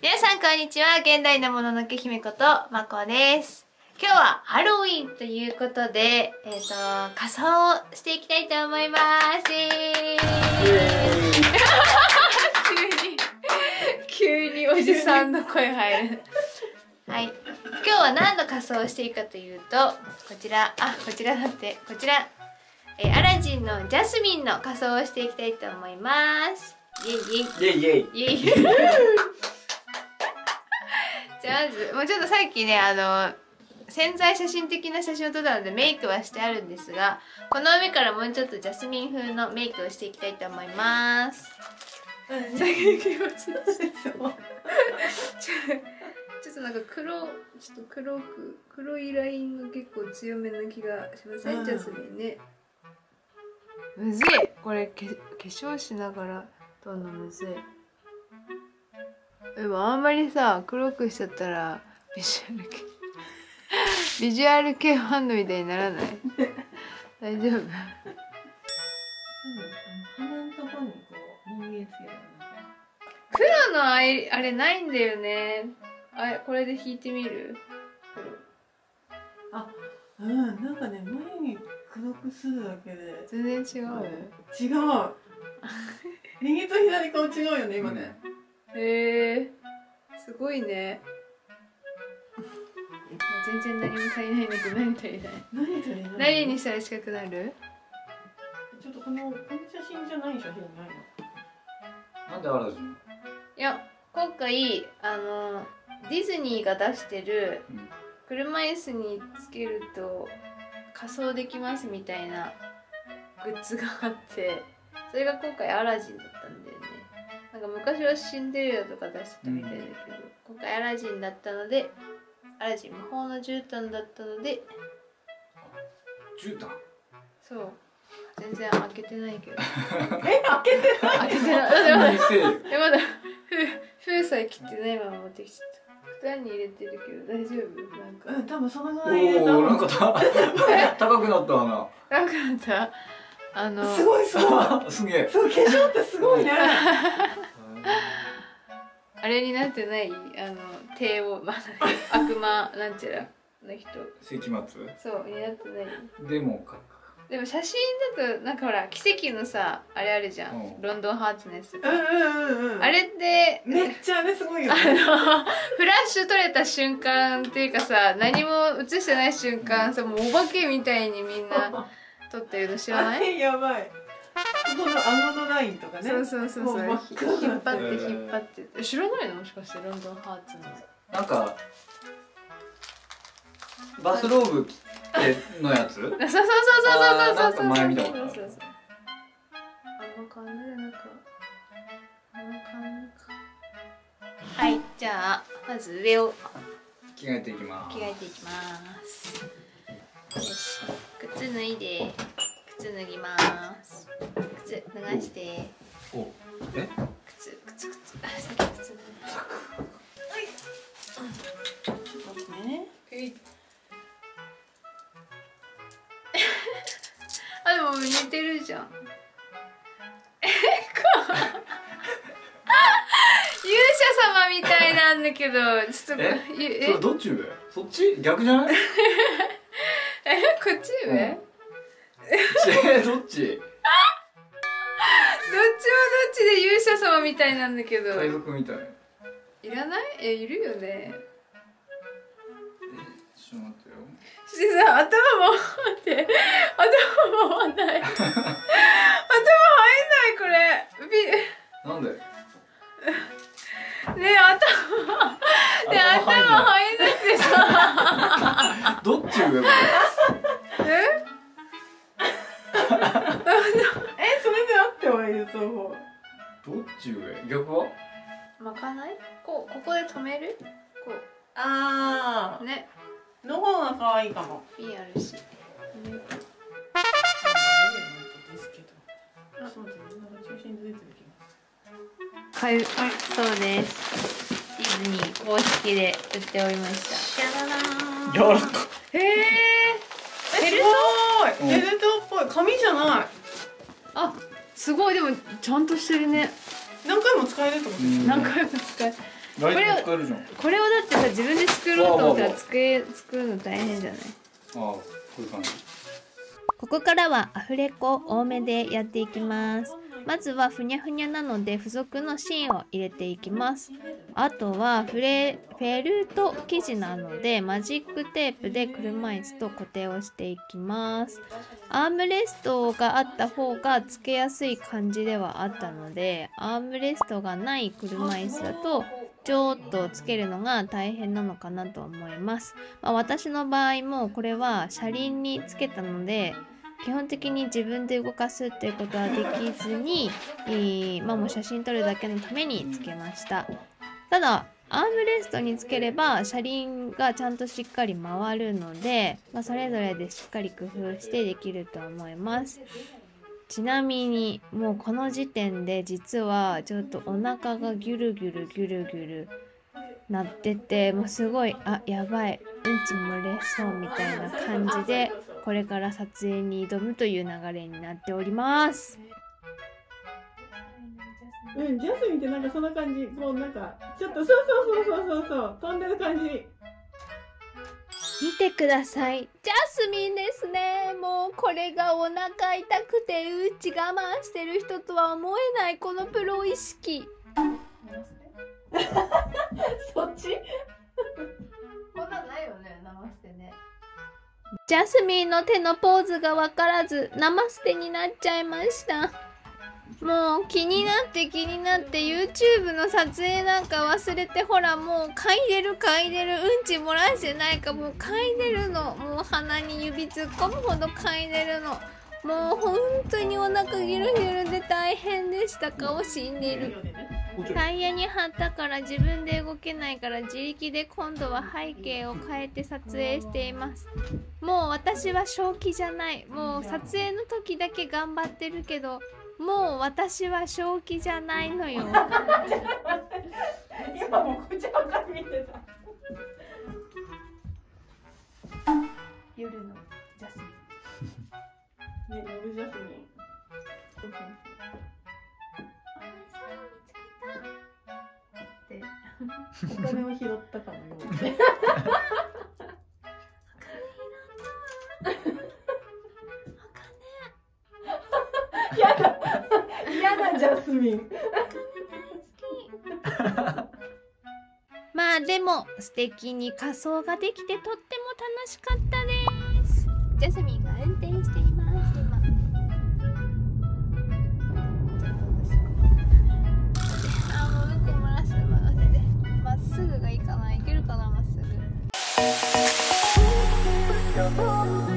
皆さんこんにちは。現代のもののけ姫ことまこです。今日はハロウィンということで、仮装をしていきたいと思います。急におじさんの声入るはい、今日は何の仮装をしていいかというと、こちら、アラジンのジャスミンの仮装をしていきたいと思います。イエイイエイじゃあまず、もうちょっとさっきね、潜在写真的な写真を撮ったのでメイクはしてあるんですが、この上からもうちょっとジャスミン風のメイクをしていきたいと思います。ちょっとなんか黒いラインの結構強めの気がしません？ジャスミンね。むずい。これ化粧しながら撮るのむずい。でもあんまりさ、黒くしちゃったらビジュアル系ファンドみたいにならない？大丈夫？鼻のとこにこう人間つける。黒のあれないんだよね。あれ、これで引いてみる？あ、うん、なんかね、前に黒くするだけで全然違う。違う。右と左顔違うよね、今ね。すごいね。全然何も足りないんだけど、何足りない？何にしたら近くなる？ちょっとこの写真じゃない写真ないの？なんであるんですか？いや、今回ディズニーが出してる車椅子につけると仮装できますみたいなグッズがあって、それが今回アラジンだったんだよね。なんか昔はシンデレラとか出してたみたいだけど、今回アラジンだったので、アラジン魔法の絨毯だったので。絨毯？そう、全然開けてないけどえ、開けてないえ、まだ封さえ切ってないまま持ってきちゃった。蓋に入れてるけど大丈夫？なんか、多分そのぐらい入れた。なんか高くなったな。高くなった。すごいすごい。すげえ。そう、化粧ってすごいね。あれになってない、帝王、悪魔なんちゃらの人。石末？そうになってない。でも写真だとなんかほら、奇跡のさ、あれあるじゃん、ロンドンハーツのやつ。あれってめっちゃすごいよね。フラッシュ撮れた瞬間っていうかさ、何も映してない瞬間さ、もうお化けみたいにみんな撮ってるの知らない？あれやばい。この顎のラインとかね。そう、引っ張って。知らないの？もしかしてロンドンハーツの。なんかバスローブのやつ？そう、前見たことある。あの感じか。はい、じゃあまず上を着替えていきます。よし、靴脱ぎます。靴脱がして。お、え？靴。先靴脱ぐ。はい。ちょっと待ってね。あ、でも似てるじゃん。勇者様みたいなんだけど、ちょっとえ、それどっち上？そっち逆じゃない？え、こっち上？どっち？どっちもどっちで勇者様みたいなんだけど。海賊みたい。いらない？え、いるよね。ちょっと待ってよ。そしてさ、頭回んない。頭入んないこれ。なんで？ねえ、頭入んなくてさ。どっち上？え？それであってはいると思う。どっち上？逆は？巻かない？ここで止める？こう。ああ。ね。の方が可愛いかも。ピンあるし。はい、そうです。ディズニー公式で売っておりました。やらか。へえ。ベルトっぽい。紙じゃない。あ、すごい。でもちゃんとしてるね。何回も使えるってことですね。何回も使える。これをだってさ、自分で作ろうと思ったら作るの大変じゃない。ああ、こういう感じ。ここからはアフレコ多めでやっていきます。まずはふにゃふにゃなので付属の芯を入れていきます。あとはフェルト生地なのでマジックテープで車椅子と固定をしていきます。アームレストがあった方がつけやすい感じではあったので、アームレストがない車椅子だとちょっとつけるのが大変なのかなと思います。まあ、私の場合もこれは車輪につけたので基本的に自分で動かすっていうことはできずに、もう写真撮るだけのためにつけました。ただアームレストにつければ車輪がちゃんとしっかり回るので、それぞれでしっかり工夫してできると思います。ちなみにもうこの時点で実はちょっとお腹がギュルギュルなってて、もうすごい、あ、やばい、うんち漏れそうみたいな感じで、これから撮影に挑むという流れになっております。うん、ジャスミンってなんかそんな感じ、こうなんかちょっとそう飛んでる感じ。見てください、ジャスミンですね。もうこれがお腹痛くてうんち我慢してる人とは思えない、このプロ意識。そっち。こんなんないよね、ナマステね。ジャスミンの手のポーズが分からずナマステになっちゃいました。もう気になって YouTube の撮影なんか忘れて、ほらもう嗅いでる、うんち漏らしてないか、もう嗅いでるの、もう鼻に指突っ込むほど嗅いでるの。もう本当にお腹ギュルギュルで大変でした。顔死んでる。タイヤに貼ったから自分で動けないから自力で今度は背景を変えて撮影しています。もう私は正気じゃない。もう撮影の時だけ頑張ってるけど、もう私は正気じゃないのよ。今もこっちばっかり見てた。夜のジャスミン、ね、夜ジャスミンお金を拾ったかのように。お金やだ。嫌だジャスミン。まあでも素敵に仮装ができてとっても楽しかったです。ジャスミンが運転しています。すぐがいいかな、いけるかな、まっすぐ。